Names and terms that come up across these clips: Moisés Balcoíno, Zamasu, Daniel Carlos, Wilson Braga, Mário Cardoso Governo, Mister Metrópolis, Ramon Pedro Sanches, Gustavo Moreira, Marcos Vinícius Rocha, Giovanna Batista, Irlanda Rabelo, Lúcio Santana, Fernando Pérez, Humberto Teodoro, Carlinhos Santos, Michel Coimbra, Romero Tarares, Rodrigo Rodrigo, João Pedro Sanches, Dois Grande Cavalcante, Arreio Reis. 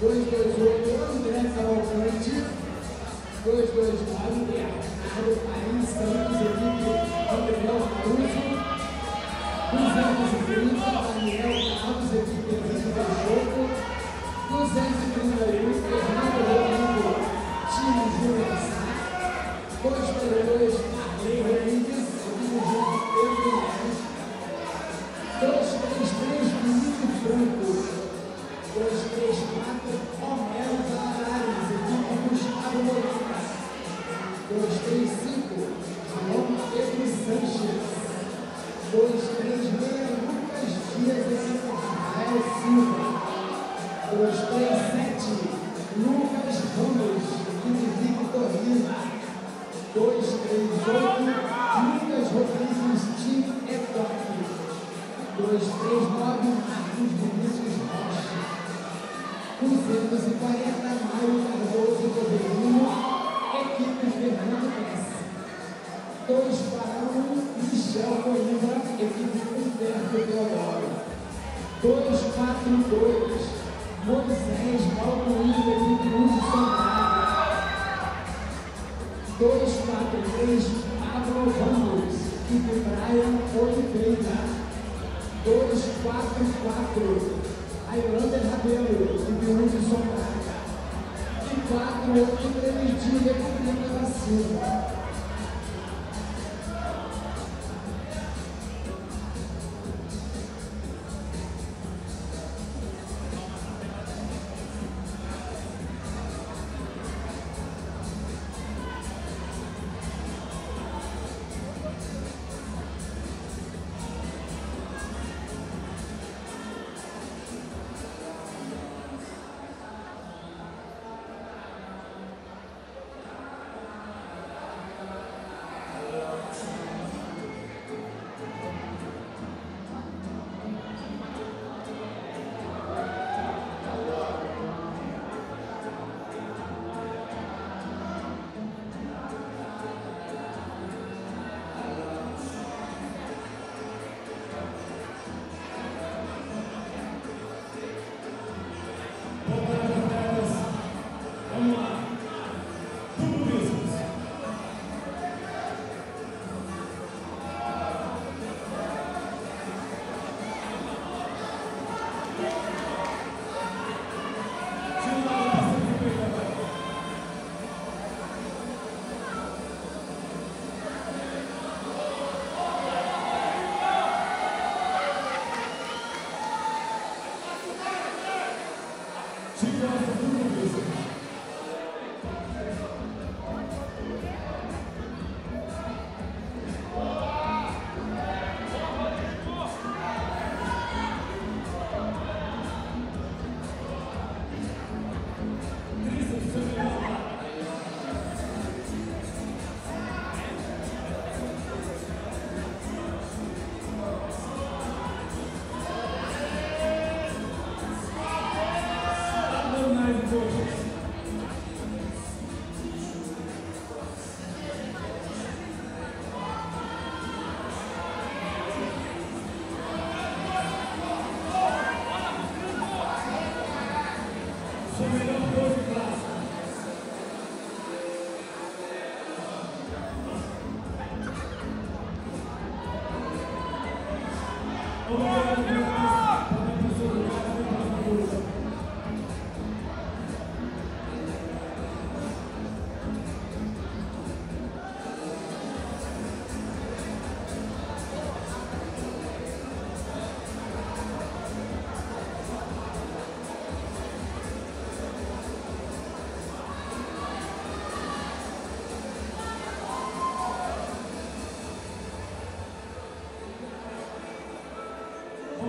228, Dois Grande Cavalcante, 229, Carlinhos Santos, equipe Daniel Carlos, 230, Daniel Carlos, equipe Rodrigo, 231, Rodrigo, time Júnior, 232, Arreio Reis, equipe Júnior, 233, Menino Branco, 234, Romero Tarares, equipe Gustavo Moreira. 235, Ramon Pedro Sanches. 236, Lucas Dias, equipe Rafael Silva. 237, Lucas Ramos, equipe Victor Lima. 238, Lucas Rodrigues, time Etoque. 239, Marcos Vinícius Rocha. 240, Mário Cardoso Governo, equipe Fernando Pérez. 241, Michel Coimbra, equipe Humberto Teodoro. 242, Moisés Balcoíno, equipe Lúcio Santana. 243, Pablo Ramos, equipe Brian Oliveira. 244, Irlanda Rabelo, equipe Wilson Braga. E 483 de República da Silva.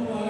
Oh,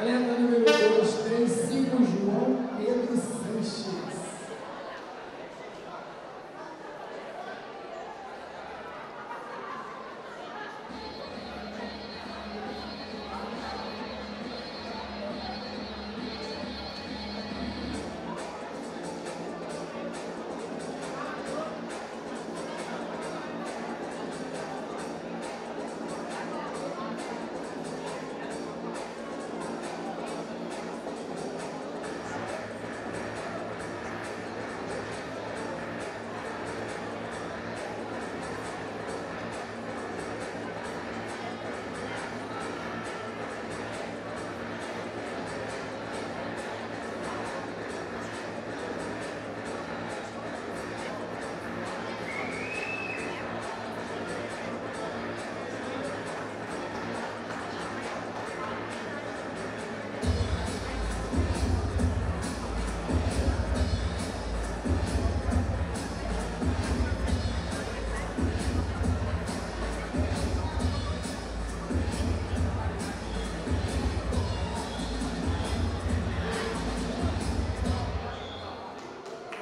Perna número 2, 35, João Pedro Sanches.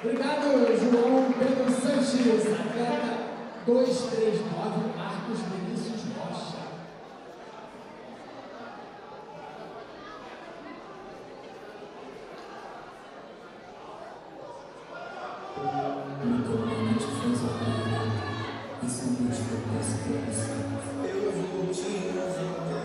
Obrigado, João Pedro Sanches, atleta 239, Marcos Vinícius Rocha. Eu vou te levantar.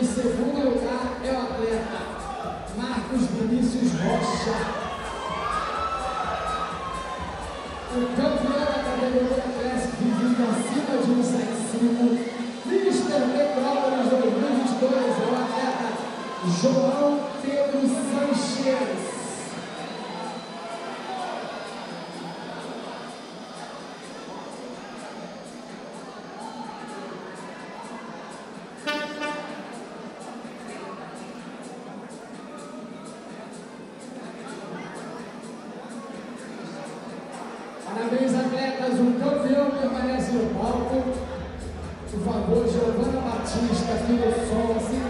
Em segundo lugar é o atleta Marcos Vinícius Rocha. O campeão da categoria Classic Divino acima de 1,75 Mister Metrópolis 2022 é o atleta João Pedro Sanchez. Parabéns, atletas. O campeão permanece no palco. Por favor, Giovanna Batista, aqui no som, assim.